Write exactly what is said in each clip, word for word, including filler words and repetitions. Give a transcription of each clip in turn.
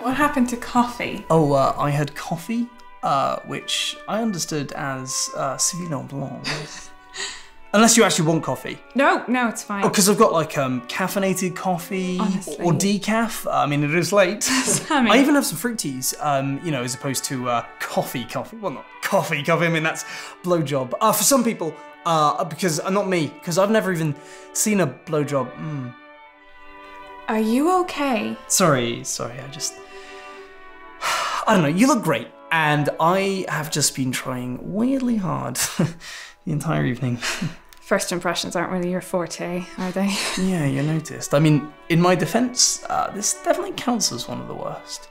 What happened to coffee? Oh, uh, I had coffee, uh, which I understood as uh, Céline Blanc. Unless you actually want coffee. No, no, it's fine. Oh, because I've got like um, caffeinated coffee Honestly. or decaf. I mean, it is late. Sammy. I even have some fruit teas, um, you know, as opposed to uh, coffee coffee. Well, not coffee coffee, I mean, that's blowjob. Uh, for some people, uh, because, uh, not me, because I've never even seen a blowjob. Mm. Are you okay? Sorry, sorry, I just... I don't know, you look great. And I have just been trying weirdly hard the entire evening. First impressions aren't really your forte, are they? Yeah, you noticed. I mean, in my defense, uh, this definitely counts as one of the worst.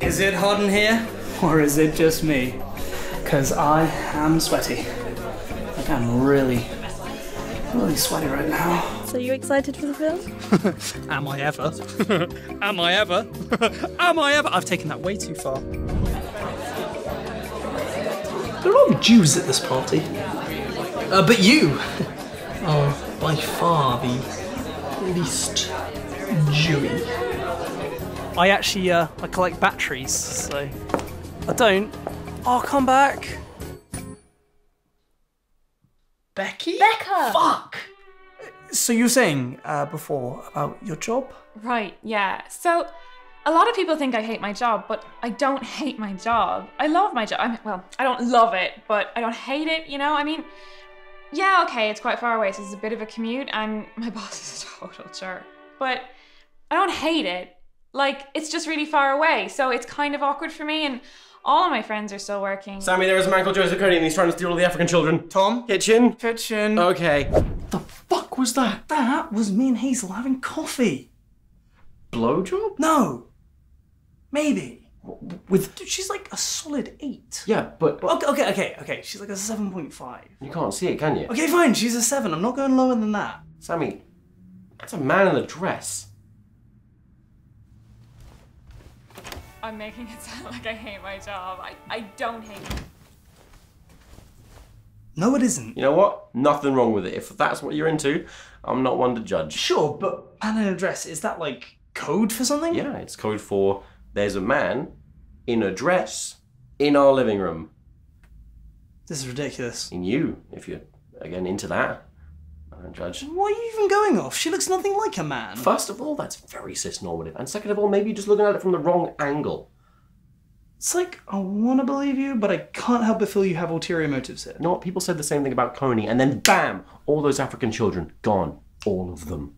Is it hot in here? Or is it just me? Because I am sweaty. Like, I'm really, really sweaty right now. So are you excited for the film? Am I ever? Am I ever? Am I ever? I've taken that way too far. There are a lot of Jews at this party. Uh, but you are by far the least Jewy. I actually, uh, I collect batteries, so I don't. I'll come back. Becky? Becca! Fuck! So you were saying uh, before about your job? Right, yeah. So a lot of people think I hate my job, but I don't hate my job. I love my job. I mean, well, I don't love it, but I don't hate it, you know? I mean, yeah, okay, it's quite far away, so it's a bit of a commute, and my boss is a total jerk. But I don't hate it. Like, it's just really far away, so it's kind of awkward for me, and all of my friends are still working. Sammy, there is a man called Joseph Kony, and he's trying to steal all the African children. Tom? Kitchen? Kitchen. Okay. The fuck was that? That was me and Hazel having coffee. Blowjob? No. Maybe. With... Dude, she's like a solid eight. Yeah, but... but... Okay, okay, okay, okay. She's like a seven point five. You can't see it, can you? Okay, fine. She's a seven. I'm not going lower than that. Sammy, that's a man in a dress. I'm making it sound like I hate my job. I, I don't hate it. No, it isn't. You know what? Nothing wrong with it. If that's what you're into, I'm not one to judge. Sure, but man in a dress, is that like code for something? Yeah, it's code for there's a man in a dress in our living room. This is ridiculous. In you, if you're, again, into that. I don't judge. Why are you even going off? She looks nothing like a man. First of all, that's very cis-normative. And second of all, maybe you're just looking at it from the wrong angle. It's like, I want to believe you, but I can't help but feel you have ulterior motives here. You know what? People said the same thing about Kony, and then bam! All those African children. Gone. All of them.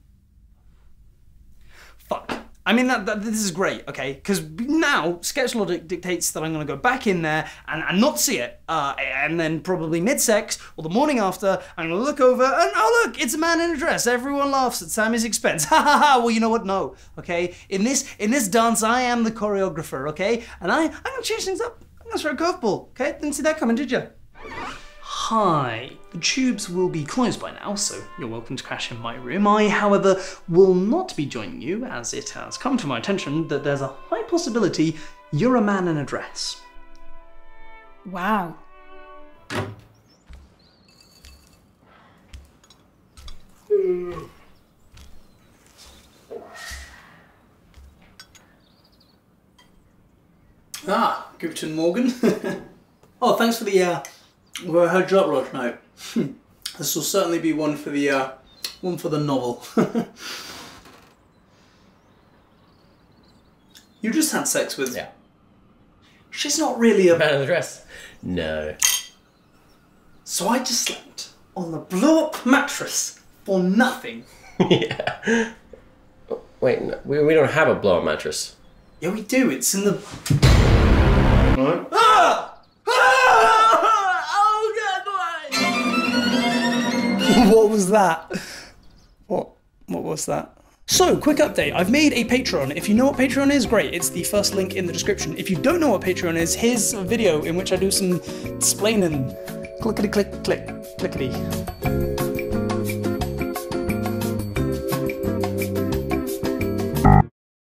Fuck. I mean, that, that this is great, okay? Because now, sketch logic dictates that I'm going to go back in there and, and not see it. Uh, and then probably mid-sex, or the morning after, I'm going to look over and, oh look, it's a man in a dress. Everyone laughs at Sammy's expense. Ha ha ha, well, you know what? No, okay? In this in this dance, I am the choreographer, okay? And I, I'm going to change things up. I'm going to throw a curveball, okay? Didn't see that coming, did you? Hi. The tubes will be closed by now, so you're welcome to crash in my room. I, however, will not be joining you, as it has come to my attention that there's a high possibility you're a man in a dress. Wow. Mm. Ah, Guten Morgen. Oh, thanks for the, uh, Well, her job last night. Hmm. This will certainly be one for the uh, one for the novel. You just had sex with. Yeah. She's not really a man in a dress. No. So I just slept on the blow-up mattress for nothing. Yeah. Wait, no, we we don't have a blow-up mattress. Yeah, we do. It's in the. Huh? Ah! What was that? What? What was that? So, quick update. I've made a Patreon. If you know what Patreon is, great. It's the first link in the description. If you don't know what Patreon is, here's a video in which I do some explaining. Clickety click click clickety.